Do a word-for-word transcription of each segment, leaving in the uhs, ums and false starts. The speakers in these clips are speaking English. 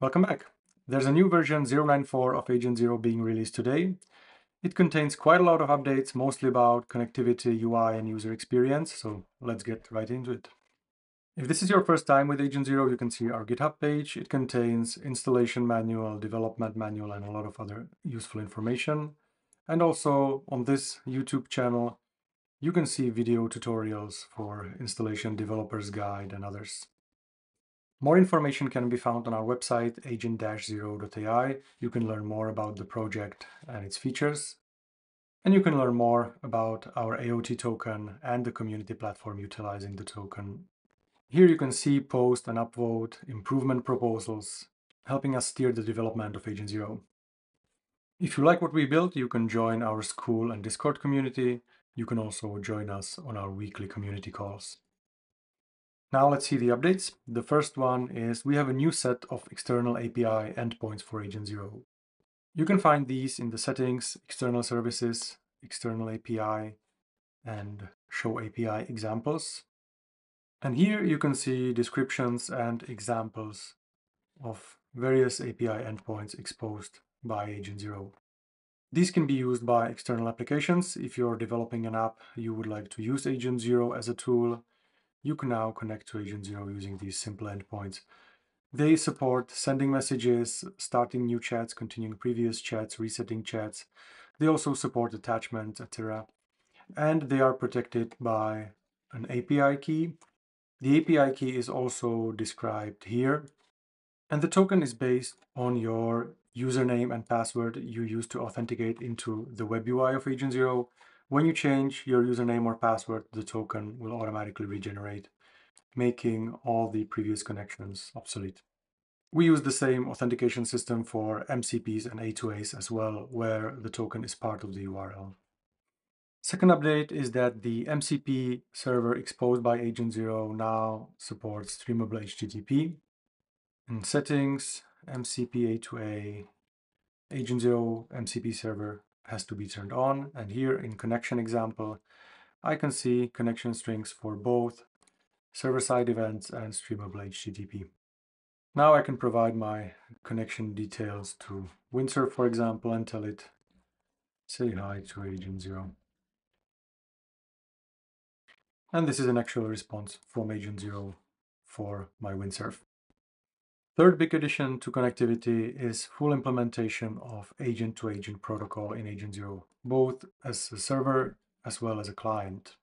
Welcome back. There's a new version zero point nine four of Agent Zero being released today. It contains quite a lot of updates, mostly about connectivity, U I, and user experience, so let's get right into it. If this is your first time with Agent Zero, you can see our GitHub page. It contains installation manual, development manual, and a lot of other useful information. And also on this YouTube channel, you can see video tutorials for installation, developer's guide, and others. More information can be found on our website, agent dash zero dot A I. You can learn more about the project and its features. And you can learn more about our A O T token and the community platform utilizing the token. Here you can see, post and upvote improvement proposals, helping us steer the development of Agent Zero. If you like what we built, you can join our school and Discord community. You can also join us on our weekly community calls. Now let's see the updates. The first one is we have a new set of external A P I endpoints for Agent Zero. You can find these in the settings, external services, external A P I, and show A P I examples. And here you can see descriptions and examples of various A P I endpoints exposed by Agent Zero. These can be used by external applications. If you're developing an app, you would like to use Agent Zero as a tool. You can now connect to Agent Zero using these simple endpoints. They support sending messages, starting new chats, continuing previous chats, resetting chats. They also support attachments, et cetera. And they are protected by an A P I key. The A P I key is also described here. And the token is based on your username and password you use to authenticate into the web U I of Agent Zero. When you change your username or password, the token will automatically regenerate, making all the previous connections obsolete. We use the same authentication system for M C Ps and A two As as well, where the token is part of the U R L. Second update is that the M C P server exposed by Agent Zero now supports streamable H T T P. In settings, M C P A two A, Agent Zero M C P server has to be turned on, and here in connection example, I can see connection strings for both server-side events and streamable H T T P. Now I can provide my connection details to Windsurf, for example, and tell it, say hi to Agent Zero. And this is an actual response from Agent Zero for my Windsurf. Third big addition to connectivity is full implementation of agent-to-agent protocol in Agent Zero, both as a server as well as a client.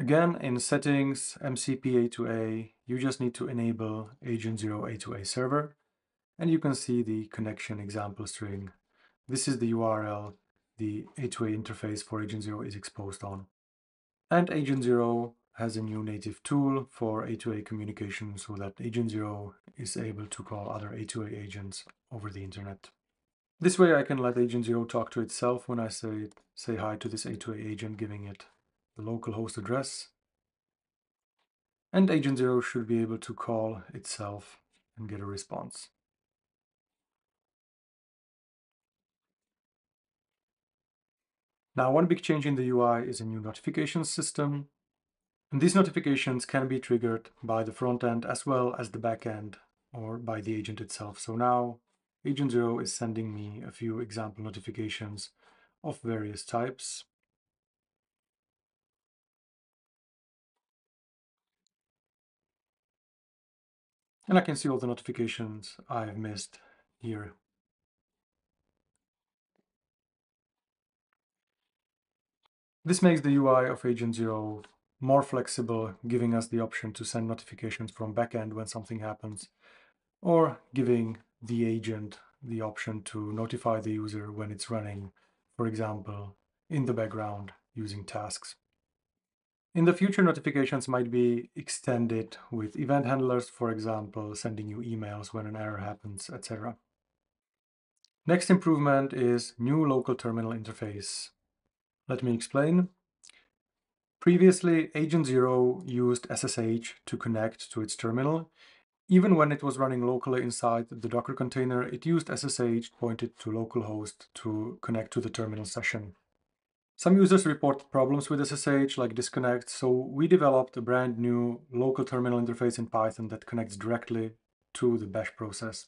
Again, in settings, M C P A two A, you just need to enable Agent Zero A two A server, and you can see the connection example string. This is the U R L the A two A interface for Agent Zero is exposed on. And Agent Zero has a new native tool for A two A communication so that Agent Zero is able to call other A two A agents over the internet. This way I can let Agent Zero talk to itself when I say, say hi to this A two A agent, giving it the local host address. And Agent Zero should be able to call itself and get a response. Now one big change in the U I is a new notification system. And these notifications can be triggered by the front end as well as the back end or by the agent itself. So now Agent Zero is sending me a few example notifications of various types. And I can see all the notifications I have missed here. This makes the U I of Agent Zero more flexible, giving us the option to send notifications from backend when something happens, or giving the agent the option to notify the user when it's running, for example, in the background using tasks. In the future, notifications might be extended with event handlers, for example, sending you emails when an error happens, et cetera. Next improvement is new local terminal interface. Let me explain. Previously, Agent Zero used S S H to connect to its terminal. Even when it was running locally inside the Docker container, it used S S H pointed to localhost to connect to the terminal session. Some users reported problems with S S H, like disconnects, so we developed a brand new local terminal interface in Python that connects directly to the bash process.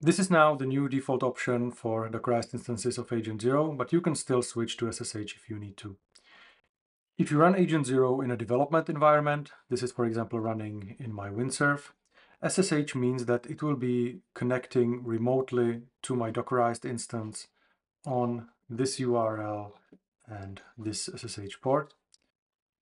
This is now the new default option for Dockerized instances of Agent Zero, but you can still switch to S S H if you need to. If you run Agent Zero in a development environment, this is for example running in my Windsurf, S S H means that it will be connecting remotely to my Dockerized instance on this U R L and this S S H port.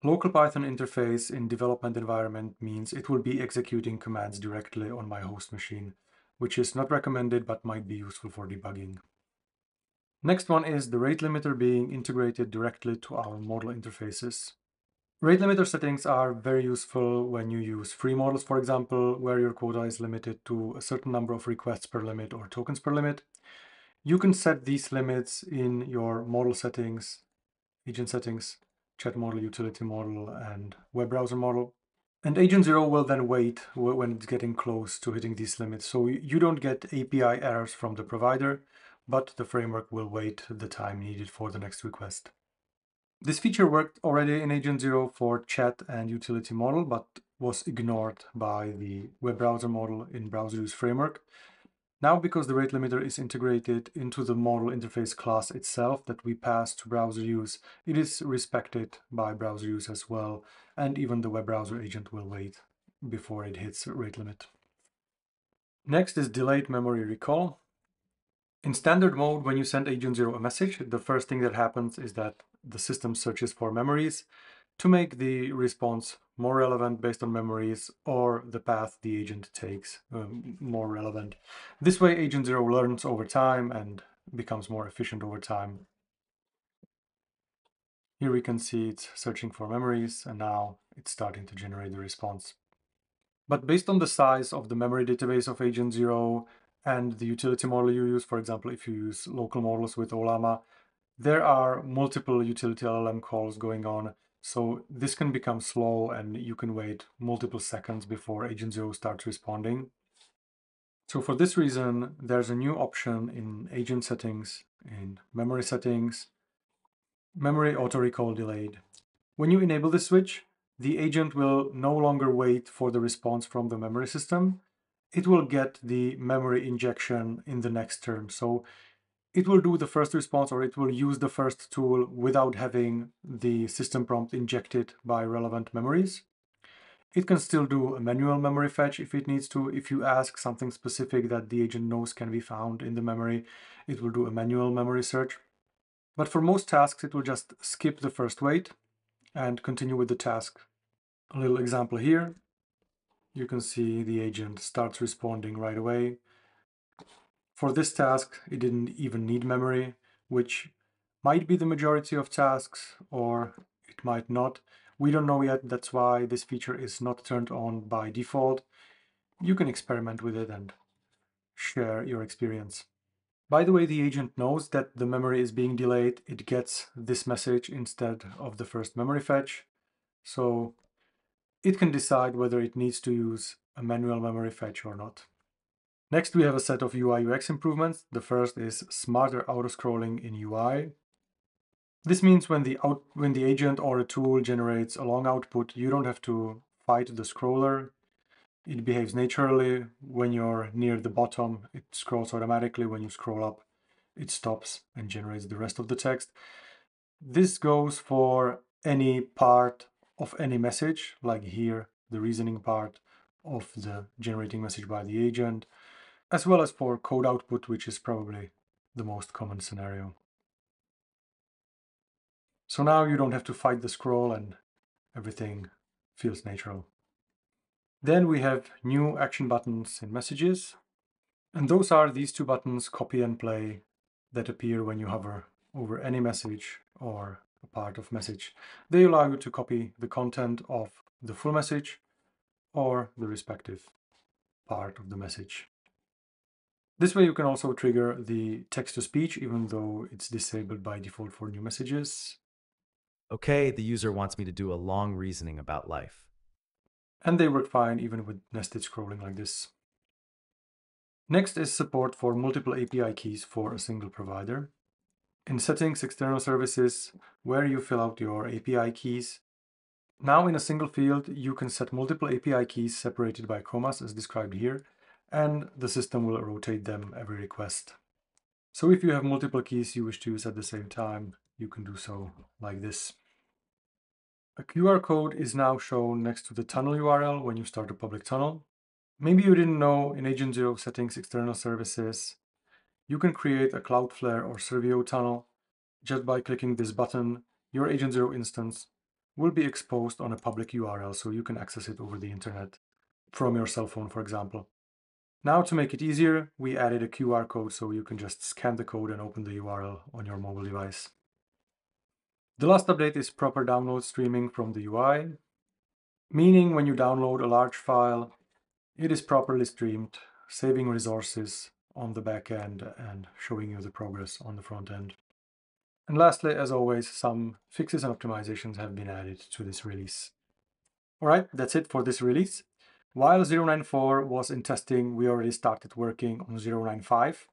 Local Python interface in development environment means it will be executing commands directly on my host machine, which is not recommended but might be useful for debugging. Next one is the rate limiter being integrated directly to our model interfaces. Rate limiter settings are very useful when you use free models, for example, where your quota is limited to a certain number of requests per limit or tokens per limit. You can set these limits in your model settings, agent settings, chat model, utility model, and web browser model. And Agent Zero will then wait when it's getting close to hitting these limits. So you don't get A P I errors from the provider, but the framework will wait the time needed for the next request. This feature worked already in Agent Zero for chat and utility model, but was ignored by the web browser model in browser use framework. Now, because the rate limiter is integrated into the model interface class itself that we pass to browser use, it is respected by browser use as well, and even the web browser agent will wait before it hits rate limit. Next is delayed memory recall. In standard mode, when you send Agent Zero a message, the first thing that happens is that the system searches for memories to make the response more relevant based on memories, or the path the agent takes um, more relevant. This way, Agent Zero learns over time and becomes more efficient over time. Here we can see it's searching for memories, and now it's starting to generate the response. But based on the size of the memory database of Agent Zero and the utility model you use, for example, if you use local models with Ollama, there are multiple utility L L M calls going on. So this can become slow and you can wait multiple seconds before Agent Zero starts responding. So for this reason, there's a new option in agent settings, in memory settings, memory auto recall delayed. When you enable this switch, the agent will no longer wait for the response from the memory system. It will get the memory injection in the next turn. So it will do the first response, or it will use the first tool without having the system prompt injected by relevant memories. It can still do a manual memory fetch if it needs to. If you ask something specific that the agent knows can be found in the memory, it will do a manual memory search. But for most tasks, it will just skip the first wait and continue with the task. A little example here. You can see the agent starts responding right away. For this task, it didn't even need memory, which might be the majority of tasks, or it might not. We don't know yet, that's why this feature is not turned on by default. You can experiment with it and share your experience. By the way, the agent knows that the memory is being delayed. It gets this message instead of the first memory fetch. So it can decide whether it needs to use a manual memory fetch or not. Next, we have a set of U I U X improvements. The first is smarter auto-scrolling in U I. This means when the, out, when the agent or a tool generates a long output, you don't have to fight the scroller. It behaves naturally. When you're near the bottom, it scrolls automatically. When you scroll up, it stops and generates the rest of the text. This goes for any part of any message, like here, the reasoning part of the generating message by the agent, as well as for code output, which is probably the most common scenario. So now you don't have to fight the scroll and everything feels natural. Then we have new action buttons in messages. And those are these two buttons, copy and play, that appear when you hover over any message or a part of message. They allow you to copy the content of the full message or the respective part of the message. This way you can also trigger the text-to-speech, even though it's disabled by default for new messages. Okay, the user wants me to do a long reasoning about life. And they work fine even with nested scrolling like this. Next is support for multiple A P I keys for a single provider. In settings, external services, where you fill out your A P I keys. Now in a single field, you can set multiple A P I keys separated by commas as described here. and the system will rotate them every request. So if you have multiple keys you wish to use at the same time, you can do so like this. A Q R code is now shown next to the tunnel U R L when you start a public tunnel. Maybe you didn't know, in Agent Zero settings, external services, you can create a Cloudflare or Servio tunnel just by clicking this button. Your Agent Zero instance will be exposed on a public U R L, so you can access it over the internet from your cell phone, for example. Now, to make it easier, we added a Q R code, so you can just scan the code and open the U R L on your mobile device. The last update is proper download streaming from the U I, meaning when you download a large file, it is properly streamed, saving resources on the back end and showing you the progress on the front end. And lastly, as always, some fixes and optimizations have been added to this release. All right, that's it for this release. While zero nine four was in testing, we already started working on zero nine five.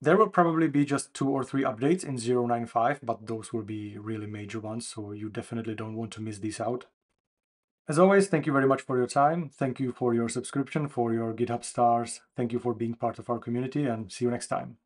There will probably be just two or three updates in zero nine five, but those will be really major ones, so you definitely don't want to miss these out. As always, thank you very much for your time. Thank you for your subscription, for your GitHub stars. Thank you for being part of our community, and see you next time.